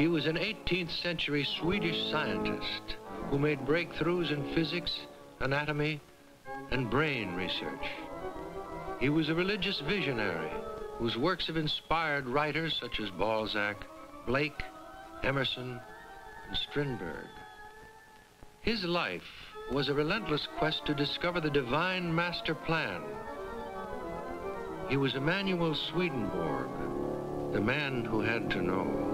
He was an 18th century Swedish scientist who made breakthroughs in physics, anatomy, and brain research. He was a religious visionary whose works have inspired writers such as Balzac, Blake, Emerson, and Strindberg. His life was a relentless quest to discover the divine master plan. He was Emanuel Swedenborg, the man who had to know.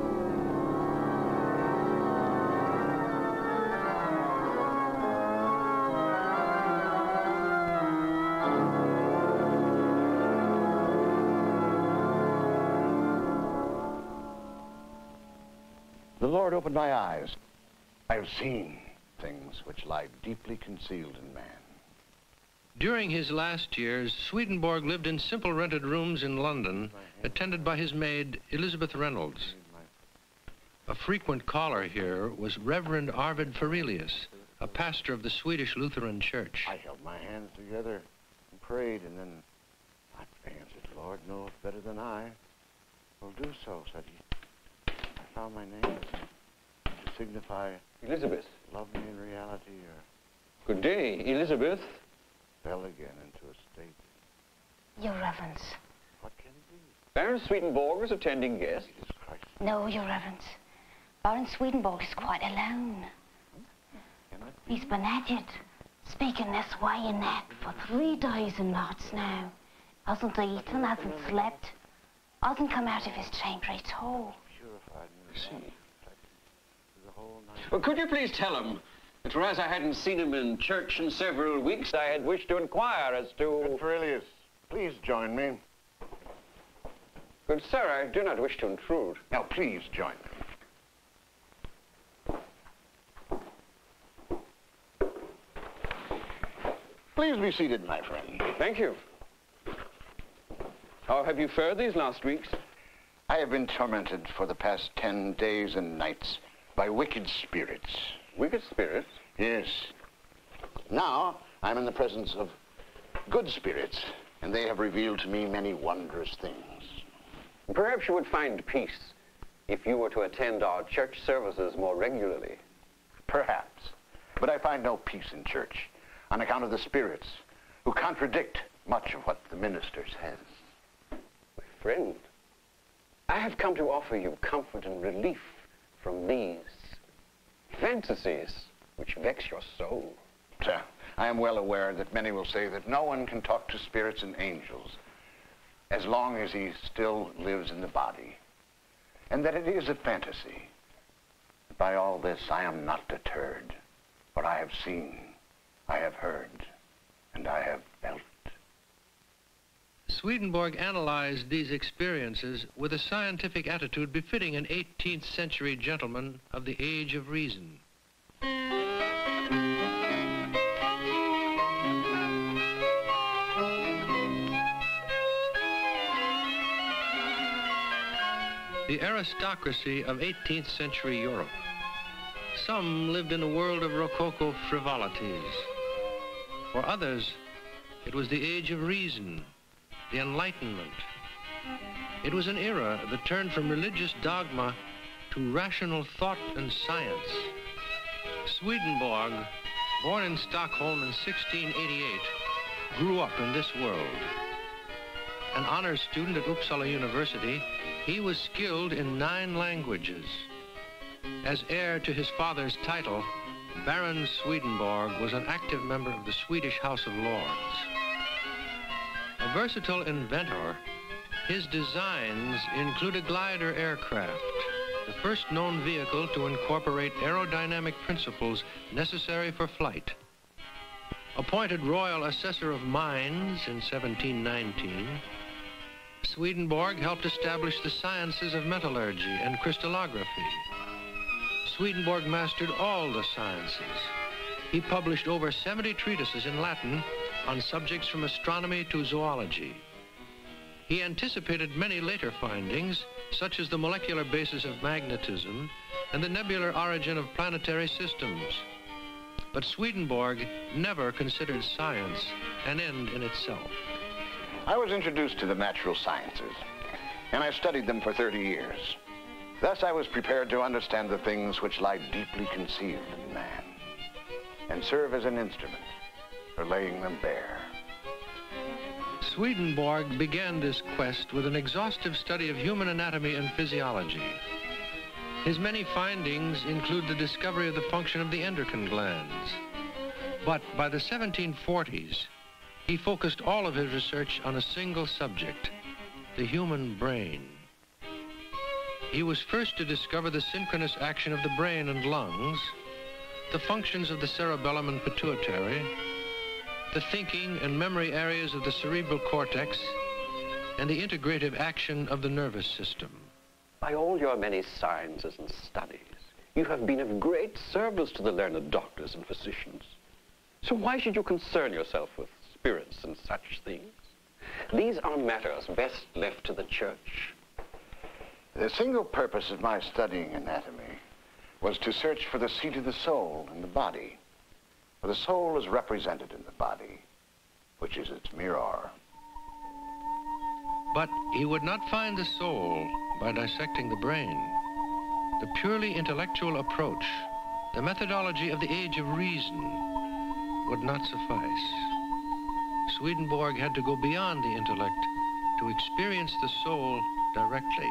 The Lord opened my eyes. I have seen things which lie deeply concealed in man. During his last years, Swedenborg lived in simple rented rooms in London, attended by his maid, Elizabeth Reynolds. A frequent caller here was Reverend Arvid Ferelius, a pastor of the Swedish Lutheran Church. I held my hands together and prayed, and then I answered, "Lord knoweth better than I will do so," said he. I found my name to signify Elizabeth. Love me in reality, or good day, Elizabeth. Fell again into a state. Your Reverence. What can it be? Baron Swedenborg is attending guests. Jesus Christ. No, Your Reverence. Baron Swedenborg is quite alone. He's been at it, speaking this way and that for 3 days and nights now. Hasn't eaten, hasn't slept, hasn't come out of his chamber at all. See. Well, could you please tell him that whereas I hadn't seen him in church in several weeks, I had wished to inquire as to... Ferelius, please join me. Good sir, I do not wish to intrude. Now, please join me. Please be seated, my friend. Thank you. How have you fared these last weeks? I have been tormented for the past 10 days and nights by wicked spirits. Wicked spirits? Yes. Now, I'm in the presence of good spirits, and they have revealed to me many wondrous things. Perhaps you would find peace if you were to attend our church services more regularly. Perhaps. But I find no peace in church on account of the spirits who contradict much of what the minister says. My friend, I have come to offer you comfort and relief from these fantasies which vex your soul. Sir, I am well aware that many will say that no one can talk to spirits and angels as long as he still lives in the body, and that it is a fantasy. By all this, I am not deterred, for I have seen, I have heard, and I have felt. Swedenborg analyzed these experiences with a scientific attitude befitting an 18th century gentleman of the age of reason. The aristocracy of 18th century Europe. Some lived in a world of Rococo frivolities. For others, it was the age of reason. The Enlightenment. It was an era that turned from religious dogma to rational thought and science. Swedenborg, born in Stockholm in 1688, grew up in this world. An honors student at Uppsala University, he was skilled in 9 languages. As heir to his father's title, Baron Swedenborg was an active member of the Swedish House of Lords. A versatile inventor, his designs include a glider aircraft, the first known vehicle to incorporate aerodynamic principles necessary for flight. Appointed Royal Assessor of Mines in 1719, Swedenborg helped establish the sciences of metallurgy and crystallography. Swedenborg mastered all the sciences. He published over 70 treatises in Latin on subjects from astronomy to zoology. He anticipated many later findings, such as the molecular basis of magnetism and the nebular origin of planetary systems. But Swedenborg never considered science an end in itself. I was introduced to the natural sciences, and I studied them for 30 years. Thus I was prepared to understand the things which lie deeply concealed in man, and serve as an instrument for laying them bare. Swedenborg began this quest with an exhaustive study of human anatomy and physiology. His many findings include the discovery of the function of the endocrine glands. But by the 1740s, he focused all of his research on a single subject, the human brain. He was first to discover the synchronous action of the brain and lungs, the functions of the cerebellum and pituitary, the thinking and memory areas of the cerebral cortex, and the integrative action of the nervous system. By all your many sciences and studies, you have been of great service to the learned doctors and physicians. So why should you concern yourself with spirits and such things? These are matters best left to the church. The single purpose of my studying anatomy was to search for the seat of the soul in the body. For the soul is represented in the body, which is its mirror. But he would not find the soul by dissecting the brain. The purely intellectual approach, the methodology of the age of reason, would not suffice. Swedenborg had to go beyond the intellect to experience the soul directly.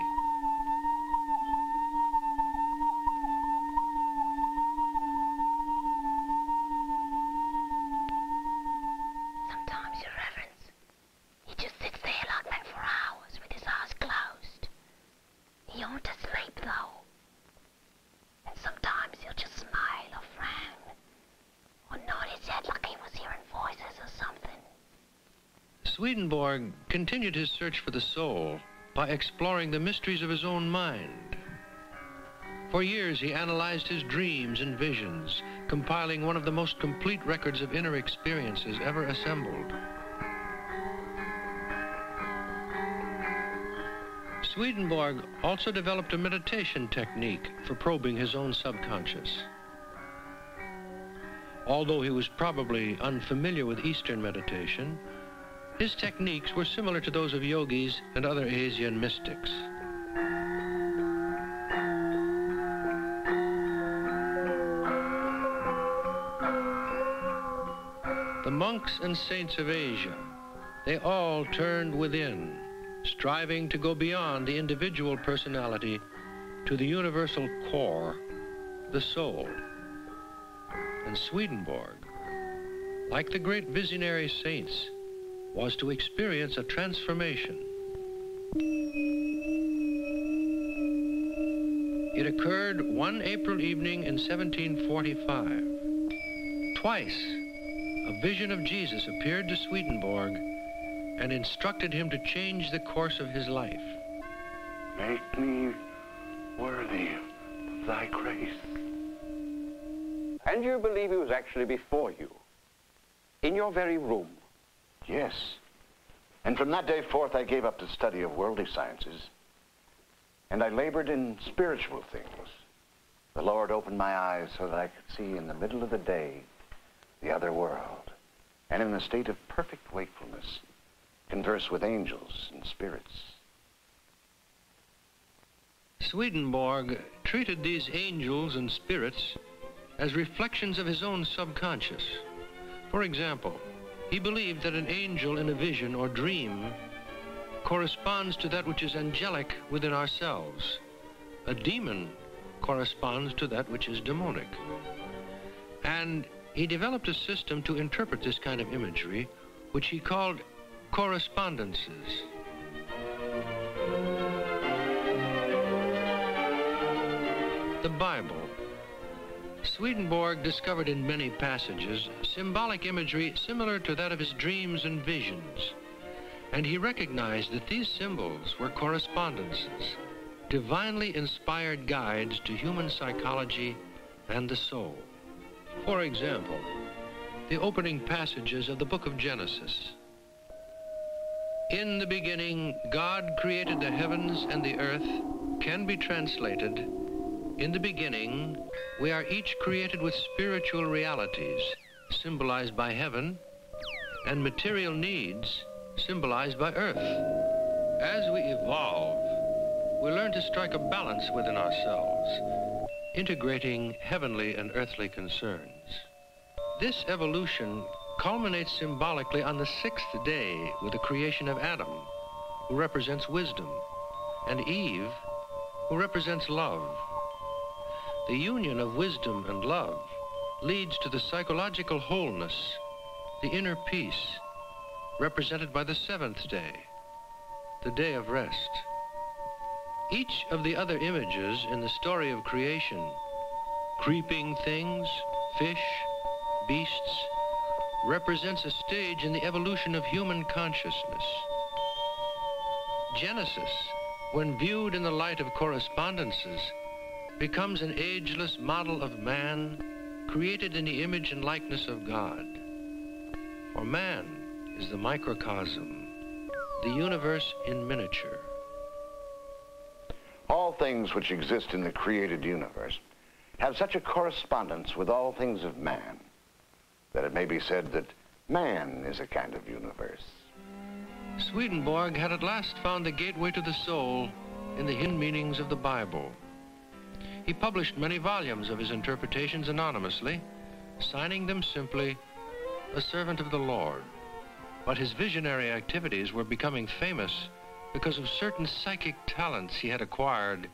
Swedenborg continued his search for the soul by exploring the mysteries of his own mind. For years, he analyzed his dreams and visions, compiling one of the most complete records of inner experiences ever assembled. Swedenborg also developed a meditation technique for probing his own subconscious. Although he was probably unfamiliar with Eastern meditation, his techniques were similar to those of yogis and other Asian mystics. The monks and saints of Asia, they all turned within, striving to go beyond the individual personality to the universal core, the soul. And Swedenborg, like the great visionary saints, was to experience a transformation. It occurred one April evening in 1745. Twice, a vision of Jesus appeared to Swedenborg and instructed him to change the course of his life. Make me worthy of thy grace. And you believe he was actually before you, in your very room? Yes, and from that day forth I gave up the study of worldly sciences, and I labored in spiritual things. The Lord opened my eyes so that I could see in the middle of the day the other world, and in a state of perfect wakefulness, converse with angels and spirits. Swedenborg treated these angels and spirits as reflections of his own subconscious. For example, he believed that an angel in a vision or dream corresponds to that which is angelic within ourselves. A demon corresponds to that which is demonic. And he developed a system to interpret this kind of imagery, which he called correspondences. The Bible. Swedenborg discovered in many passages symbolic imagery similar to that of his dreams and visions, and he recognized that these symbols were correspondences, divinely inspired guides to human psychology and the soul. For example, the opening passages of the book of Genesis. In the beginning, God created the heavens and the earth, can be translated, in the beginning, we are each created with spiritual realities, symbolized by heaven, and material needs, symbolized by earth. As we evolve, we learn to strike a balance within ourselves, integrating heavenly and earthly concerns. This evolution culminates symbolically on the sixth day with the creation of Adam, who represents wisdom, and Eve, who represents love. The union of wisdom and love leads to the psychological wholeness, the inner peace, represented by the seventh day, the day of rest. Each of the other images in the story of creation, creeping things, fish, beasts, represents a stage in the evolution of human consciousness. Genesis, when viewed in the light of correspondences, becomes an ageless model of man created in the image and likeness of God. For man is the microcosm, the universe in miniature. All things which exist in the created universe have such a correspondence with all things of man that it may be said that man is a kind of universe. Swedenborg had at last found the gateway to the soul in the hidden meanings of the Bible. He published many volumes of his interpretations anonymously, signing them simply, "A Servant of the Lord." But his visionary activities were becoming famous because of certain psychic talents he had acquired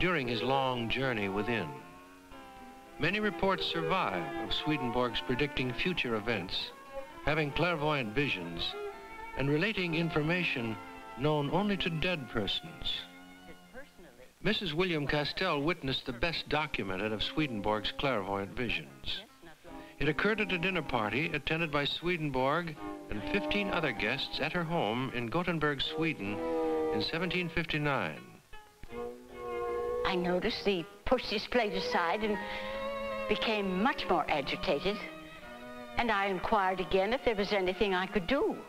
during his long journey within. Many reports survive of Swedenborg's predicting future events, having clairvoyant visions, and relating information known only to dead persons. Mrs. William Castell witnessed the best documented of Swedenborg's clairvoyant visions. It occurred at a dinner party attended by Swedenborg and 15 other guests at her home in Gothenburg, Sweden, in 1759. I noticed he pushed his plate aside and became much more agitated, and I inquired again if there was anything I could do.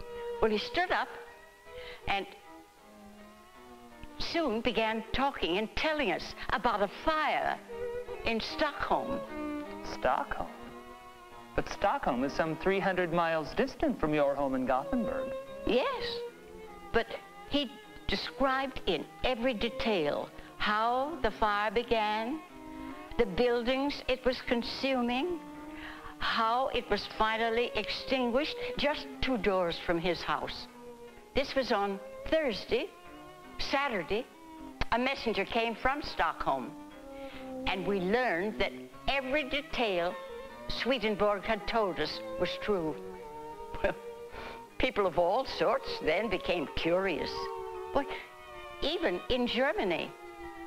Well, he stood up and soon began talking and telling us about a fire in Stockholm. Stockholm? But Stockholm is some 300 miles distant from your home in Gothenburg. Yes, but he described in every detail how the fire began, the buildings it was consuming, how it was finally extinguished just 2 doors from his house. This was on Thursday. Saturday, a messenger came from Stockholm, and we learned that every detail Swedenborg had told us was true. Well, people of all sorts then became curious. But even in Germany,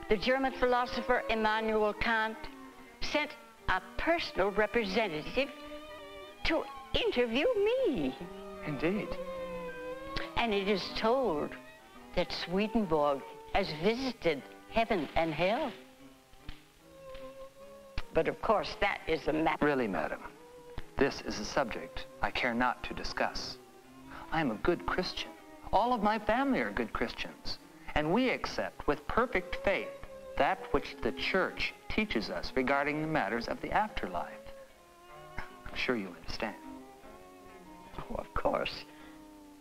the German philosopher Immanuel Kant sent a personal representative to interview me. Indeed. And it is told that Swedenborg has visited heaven and hell. But of course, that is a matter. Really, madam, this is a subject I care not to discuss. I am a good Christian. All of my family are good Christians, and we accept with perfect faith that which the Church teaches us regarding the matters of the afterlife. I'm sure you understand. Oh, of course.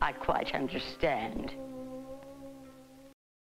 I quite understand.